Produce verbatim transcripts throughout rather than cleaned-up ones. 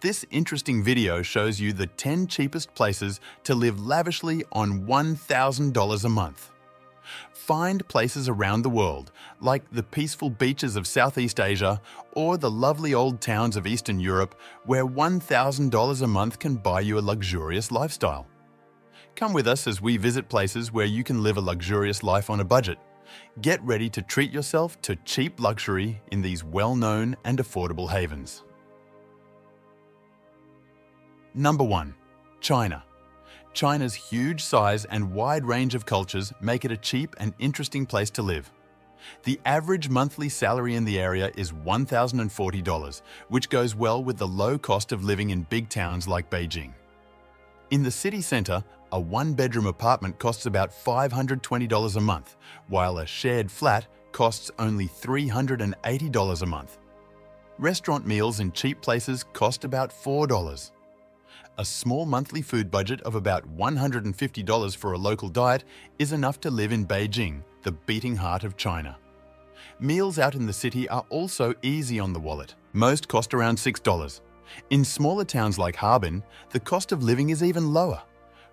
This interesting video shows you the ten cheapest places to live lavishly on one thousand dollars a month. Find places around the world, like the peaceful beaches of Southeast Asia or the lovely old towns of Eastern Europe, where one thousand dollars a month can buy you a luxurious lifestyle. Come with us as we visit places where you can live a luxurious life on a budget. Get ready to treat yourself to cheap luxury in these well-known and affordable havens. Number one. China. China's huge size and wide range of cultures make it a cheap and interesting place to live. The average monthly salary in the area is one thousand forty dollars, which goes well with the low cost of living in big towns like Beijing. In the city center, a one-bedroom apartment costs about five hundred twenty dollars a month, while a shared flat costs only three hundred eighty dollars a month. Restaurant meals in cheap places cost about four dollars. A small monthly food budget of about one hundred fifty dollars for a local diet is enough to live in Beijing, the beating heart of China. Meals out in the city are also easy on the wallet. Most cost around six dollars. In smaller towns like Harbin, the cost of living is even lower.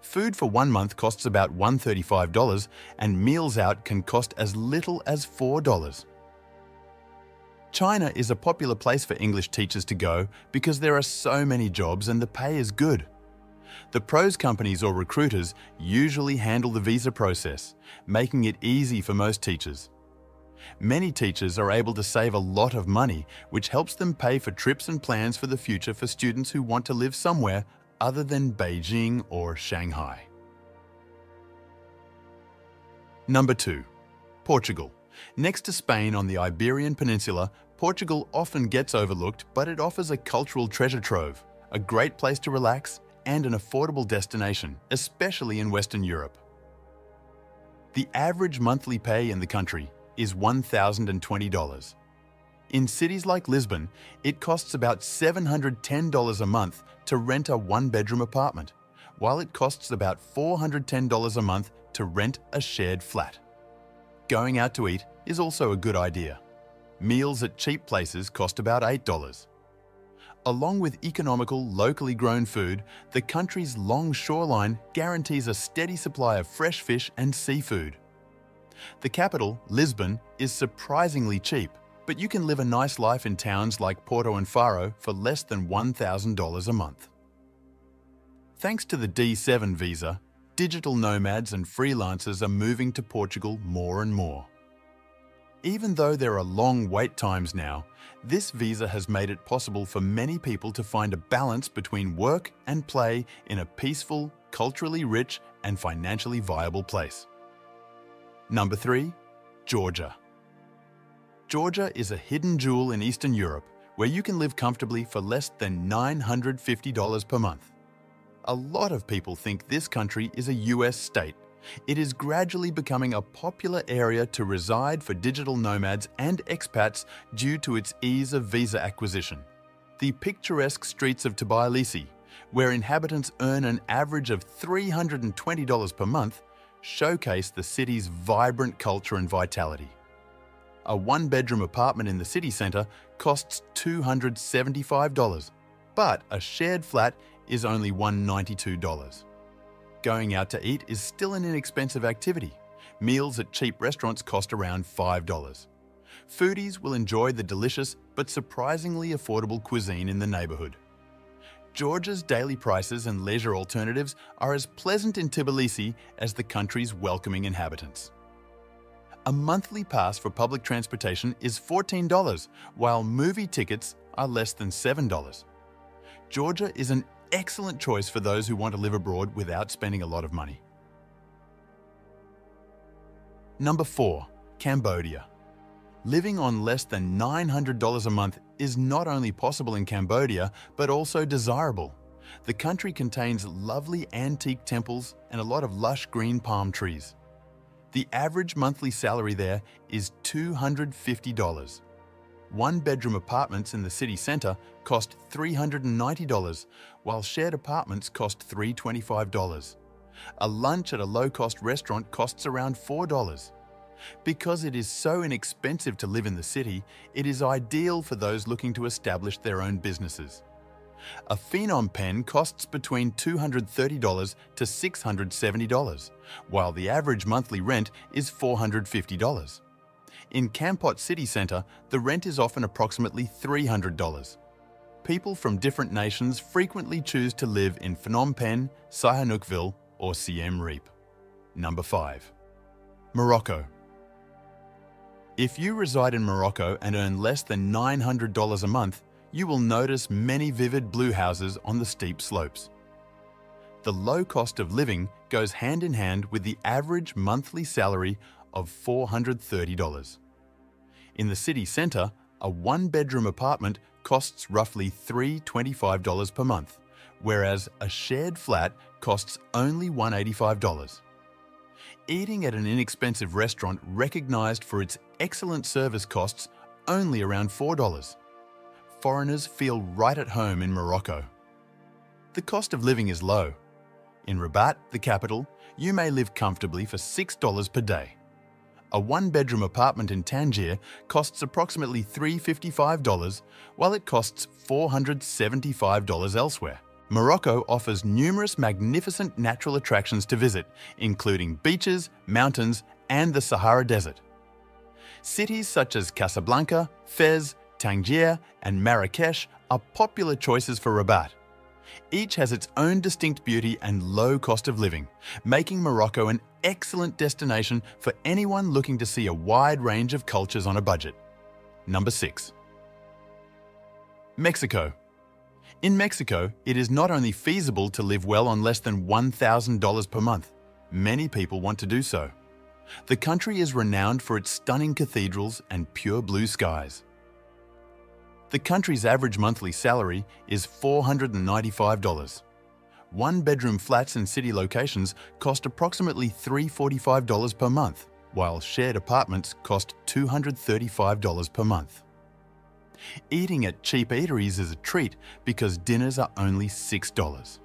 Food for one month costs about one hundred thirty-five dollars, and meals out can cost as little as four dollars. China is a popular place for English teachers to go because there are so many jobs and the pay is good. The pros companies or recruiters usually handle the visa process, making it easy for most teachers. Many teachers are able to save a lot of money, which helps them pay for trips and plans for the future for students who want to live somewhere other than Beijing or Shanghai. Number two. Portugal. Next to Spain on the Iberian Peninsula, Portugal often gets overlooked, but it offers a cultural treasure trove, a great place to relax, and an affordable destination, especially in Western Europe. The average monthly pay in the country is one thousand twenty dollars. In cities like Lisbon, it costs about seven hundred ten dollars a month to rent a one-bedroom apartment, while it costs about four hundred ten dollars a month to rent a shared flat. Going out to eat is also a good idea. Meals at cheap places cost about eight dollars. Along with economical, locally grown food, the country's long shoreline guarantees a steady supply of fresh fish and seafood. The capital, Lisbon, is surprisingly cheap, but you can live a nice life in towns like Porto and Faro for less than one thousand dollars a month. Thanks to the D seven visa, digital nomads and freelancers are moving to Portugal more and more. Even though there are long wait times now, this visa has made it possible for many people to find a balance between work and play in a peaceful, culturally rich, and financially viable place. Number three. Georgia. Georgia is a hidden jewel in Eastern Europe where you can live comfortably for less than nine hundred fifty dollars per month. A lot of people think this country is a U S state. It is gradually becoming a popular area to reside for digital nomads and expats due to its ease of visa acquisition. The picturesque streets of Tbilisi, where inhabitants earn an average of three hundred twenty dollars per month, showcase the city's vibrant culture and vitality. A one-bedroom apartment in the city center costs two hundred seventy-five dollars, but a shared flat is only one hundred ninety-two dollars. Going out to eat is still an inexpensive activity. Meals at cheap restaurants cost around five dollars. Foodies will enjoy the delicious but surprisingly affordable cuisine in the neighborhood. Georgia's daily prices and leisure alternatives are as pleasant in Tbilisi as the country's welcoming inhabitants. A monthly pass for public transportation is fourteen dollars, while movie tickets are less than seven dollars. Georgia is an excellent choice for those who want to live abroad without spending a lot of money. Number four. Cambodia. Living on less than nine hundred dollars a month is not only possible in Cambodia, but also desirable. The country contains lovely antique temples and a lot of lush green palm trees. The average monthly salary there is two hundred fifty dollars. One-bedroom apartments in the city center cost three hundred ninety dollars, while shared apartments cost three hundred twenty-five dollars. A lunch at a low-cost restaurant costs around four dollars. Because it is so inexpensive to live in the city, it is ideal for those looking to establish their own businesses. A Phenom pen costs between two hundred thirty dollars to six hundred seventy dollars, while the average monthly rent is four hundred fifty dollars. In Kampot City Centre, the rent is often approximately three hundred dollars. People from different nations frequently choose to live in Phnom Penh, Sihanoukville or Siem Reap. Number five. Morocco. If you reside in Morocco and earn less than nine hundred dollars a month, you will notice many vivid blue houses on the steep slopes. The low cost of living goes hand in hand with the average monthly salary of four hundred thirty dollars. In the city centre, a one-bedroom apartment costs roughly three hundred twenty-five dollars per month, whereas a shared flat costs only one hundred eighty-five dollars. Eating at an inexpensive restaurant recognised for its excellent service costs only around four dollars. Foreigners feel right at home in Morocco. The cost of living is low. In Rabat, the capital, you may live comfortably for six dollars per day. A one-bedroom apartment in Tangier costs approximately three hundred fifty-five dollars, while it costs four hundred seventy-five dollars elsewhere. Morocco offers numerous magnificent natural attractions to visit, including beaches, mountains, and the Sahara Desert. Cities such as Casablanca, Fez, Tangier, and Marrakesh are popular choices for Rabat. Each has its own distinct beauty and low cost of living, making Morocco an excellent destination for anyone looking to see a wide range of cultures on a budget. Number six. Mexico. In Mexico, it is not only feasible to live well on less than one thousand dollars per month. Many people want to do so. The country is renowned for its stunning cathedrals and pure blue skies. The country's average monthly salary is four hundred ninety-five dollars. One-bedroom flats in city locations cost approximately three hundred forty-five dollars per month, while shared apartments cost two hundred thirty-five dollars per month. Eating at cheap eateries is a treat because dinners are only six dollars.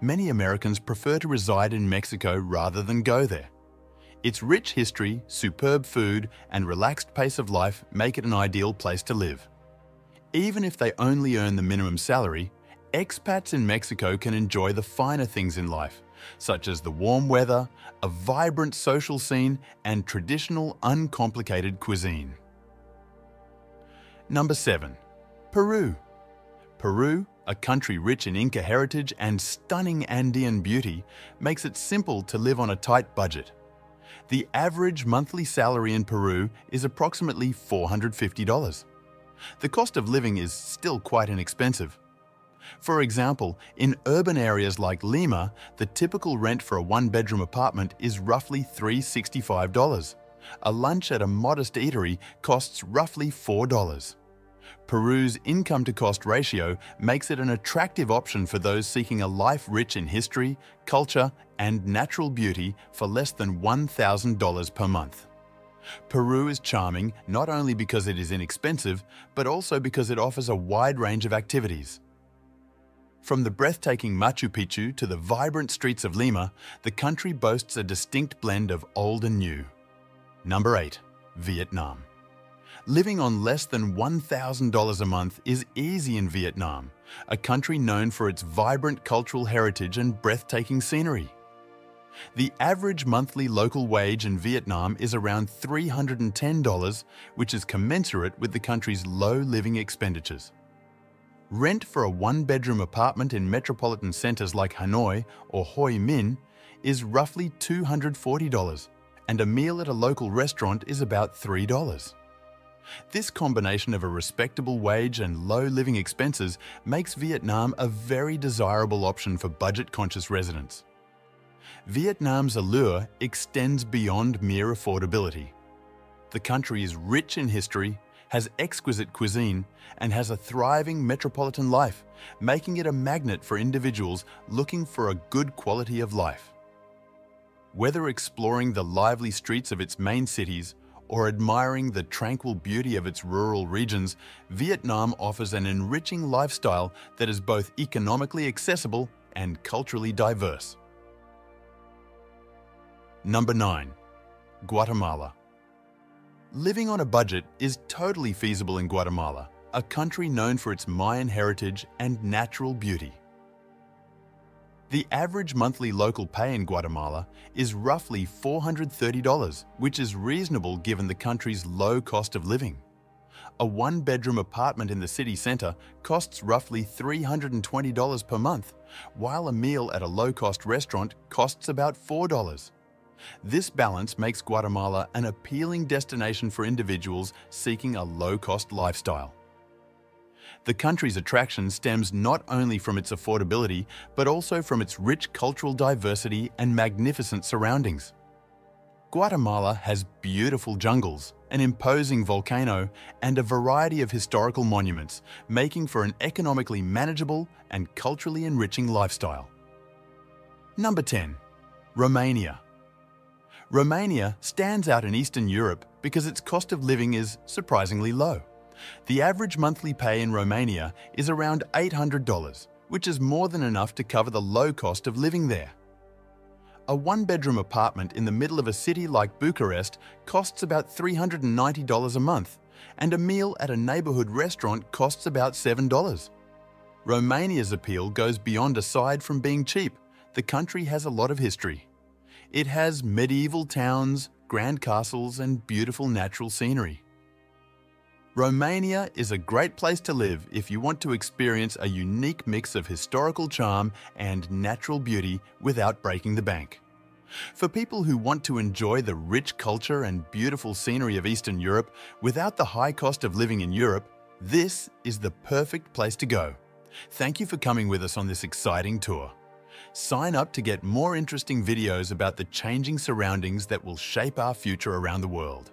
Many Americans prefer to reside in Mexico rather than go there. Its rich history, superb food, and relaxed pace of life make it an ideal place to live. Even if they only earn the minimum salary, expats in Mexico can enjoy the finer things in life, such as the warm weather, a vibrant social scene, and traditional, uncomplicated cuisine. Number seven. Peru. Peru, a country rich in Inca heritage and stunning Andean beauty, makes it simple to live on a tight budget. The average monthly salary in Peru is approximately four hundred fifty dollars. The cost of living is still quite inexpensive. For example, in urban areas like Lima, the typical rent for a one-bedroom apartment is roughly three hundred sixty-five dollars. A lunch at a modest eatery costs roughly four dollars. Peru's income-to-cost ratio makes it an attractive option for those seeking a life rich in history, culture, and natural beauty for less than one thousand dollars per month. Peru is charming not only because it is inexpensive, but also because it offers a wide range of activities. From the breathtaking Machu Picchu to the vibrant streets of Lima, the country boasts a distinct blend of old and new. Number eight. Vietnam. Living on less than one thousand dollars a month is easy in Vietnam, a country known for its vibrant cultural heritage and breathtaking scenery. The average monthly local wage in Vietnam is around three hundred ten dollars, which is commensurate with the country's low living expenditures. Rent for a one-bedroom apartment in metropolitan centres like Hanoi or Hoi Minh is roughly two hundred forty dollars, and a meal at a local restaurant is about three dollars. This combination of a respectable wage and low living expenses makes Vietnam a very desirable option for budget-conscious residents. Vietnam's allure extends beyond mere affordability. The country is rich in history, has exquisite cuisine, and has a thriving metropolitan life, making it a magnet for individuals looking for a good quality of life. Whether exploring the lively streets of its main cities or admiring the tranquil beauty of its rural regions, Vietnam offers an enriching lifestyle that is both economically accessible and culturally diverse. Number nine. Guatemala. Living on a budget is totally feasible in Guatemala, a country known for its Mayan heritage and natural beauty. The average monthly local pay in Guatemala is roughly four hundred thirty dollars, which is reasonable given the country's low cost of living. A one-bedroom apartment in the city centre costs roughly three hundred twenty dollars per month, while a meal at a low-cost restaurant costs about four dollars. This balance makes Guatemala an appealing destination for individuals seeking a low-cost lifestyle. The country's attraction stems not only from its affordability, but also from its rich cultural diversity and magnificent surroundings. Guatemala has beautiful jungles, an imposing volcano, and a variety of historical monuments, making for an economically manageable and culturally enriching lifestyle. Number ten. Romania. Romania stands out in Eastern Europe because its cost of living is surprisingly low. The average monthly pay in Romania is around eight hundred dollars, which is more than enough to cover the low cost of living there. A one-bedroom apartment in the middle of a city like Bucharest costs about three hundred ninety dollars a month, and a meal at a neighbourhood restaurant costs about seven dollars. Romania's appeal goes beyond aside from being cheap. The country has a lot of history. It has medieval towns, grand castles, and beautiful natural scenery. Romania is a great place to live if you want to experience a unique mix of historical charm and natural beauty without breaking the bank. For people who want to enjoy the rich culture and beautiful scenery of Eastern Europe without the high cost of living in Europe, this is the perfect place to go. Thank you for coming with us on this exciting tour. Sign up to get more interesting videos about the changing surroundings that will shape our future around the world.